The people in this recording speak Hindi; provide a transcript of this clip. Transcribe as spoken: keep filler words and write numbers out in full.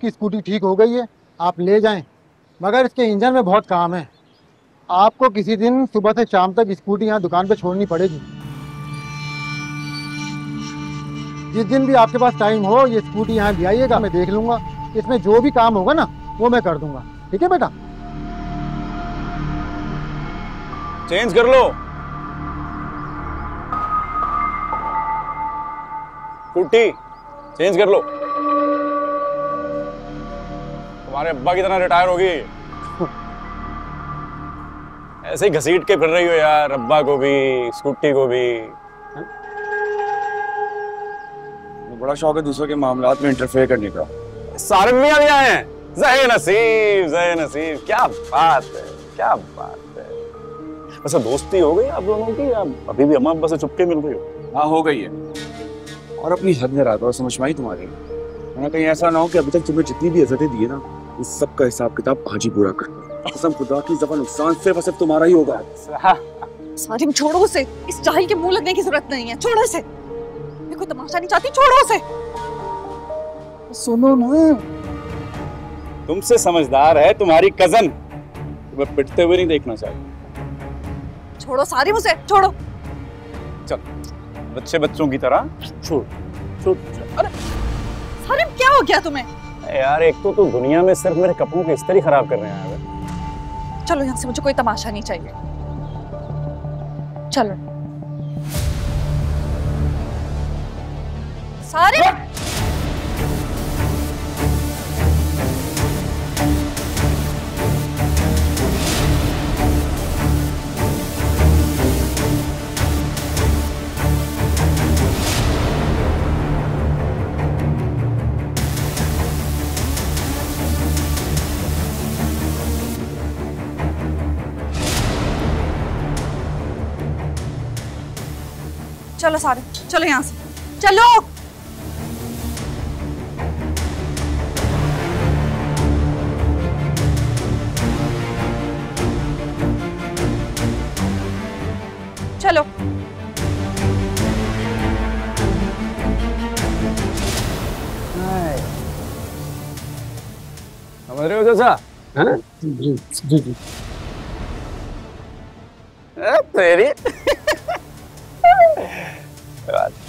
कि स्कूटी ठीक हो गई है, आप ले जाएं, मगर इसके इंजन में बहुत काम है। आपको किसी दिन सुबह से शाम तक स्कूटी यहाँ दुकान पे छोड़नी पड़ेगी। जिस दिन भी आपके पास टाइम हो ये स्कूटी यहाँ ले आइएगा, मैं देख लूँगा। इसमें जो भी काम होगा ना वो मैं कर दूँगा। ठीक है बेटा, चेंज कर लो। स्कूटी चेंज कर लो, तुम्हारे अब्बा की तरह रिटायर होगी। ऐसे ही घसीट के फिर रही हो यार, अब्बा को भी स्कूटी को भी। बड़ा शौक है दूसरों के मामलात में इंटरफेयर करने का। सारिम भी आए हैं, जय नसीब जय नसीब, क्या बात है क्या बात है। वैसे दोस्ती हो गई आप दोनों की, अभी भी अम्मा अब्बा से चुपके मिल रही हो? हाँ हो गई है, और अपनी हद में रहा था, समझ में आई तुम्हारी। मैंने कहीं ऐसा ना हो कि अभी तक तुम्हें जितनी भी इज्जतें दी है ना, इस सब का हिसाब किताब हाजी पूरा कर। कसम खुदा की, जबा नुकसान सिर्फ और सिर्फ तुम्हारा ही होगा। सारिम छोड़ो उसे, इस जाहिल के मुंह लगने की जरूरत नहीं है, छोड़ो उसे। मैं कोई तमाशा नहीं चाहती, छोड़ो उसे। सुनो ना, तुमसे समझदार है तुम्हारी कजन, तुम्हें पिटते हुए नहीं देखना चाहिए। छोड़ो सारिम उसे, छोड़ो। चल बच्चे बच्चों की तरह छोड़ छोड़। अरे सारिम क्या हो गया तुम्हें? यार एक तो तू तो दुनिया में सिर्फ मेरे कपड़ों के इस्त्री खराब कर रहे हैं। चलो यहाँ से, मुझे कोई तमाशा नहीं चाहिए। चलो सारिम, चलो सारे, चलो यहाँ से, चलो। चलो समझ रहे हो चाचा? हाँ जी जी जी। तेरी God.